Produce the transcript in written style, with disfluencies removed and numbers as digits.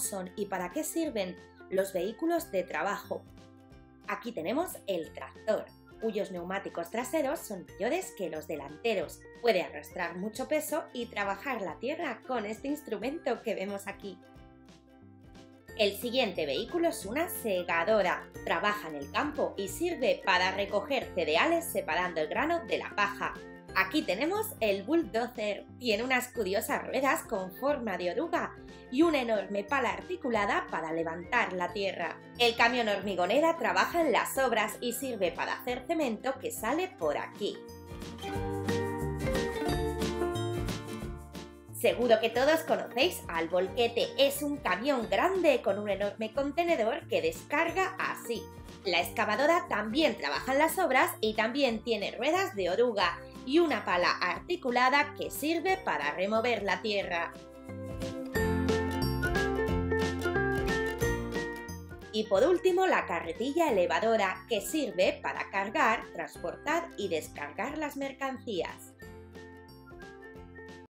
son y para qué sirven los vehículos de trabajo. Aquí tenemos el tractor, cuyos neumáticos traseros son mayores que los delanteros. Puede arrastrar mucho peso y trabajar la tierra con este instrumento que vemos aquí. El siguiente vehículo es una segadora. Trabaja en el campo y sirve para recoger cereales separando el grano de la paja. Aquí tenemos el bulldozer. Tiene unas curiosas ruedas con forma de oruga y una enorme pala articulada para levantar la tierra. El camión hormigonera trabaja en las obras y sirve para hacer cemento que sale por aquí. Seguro que todos conocéis al volquete. Es un camión grande con un enorme contenedor que descarga así. La excavadora también trabaja en las obras y también tiene ruedas de oruga y una pala articulada que sirve para remover la tierra. Y por último, la carretilla elevadora, que sirve para cargar, transportar y descargar las mercancías.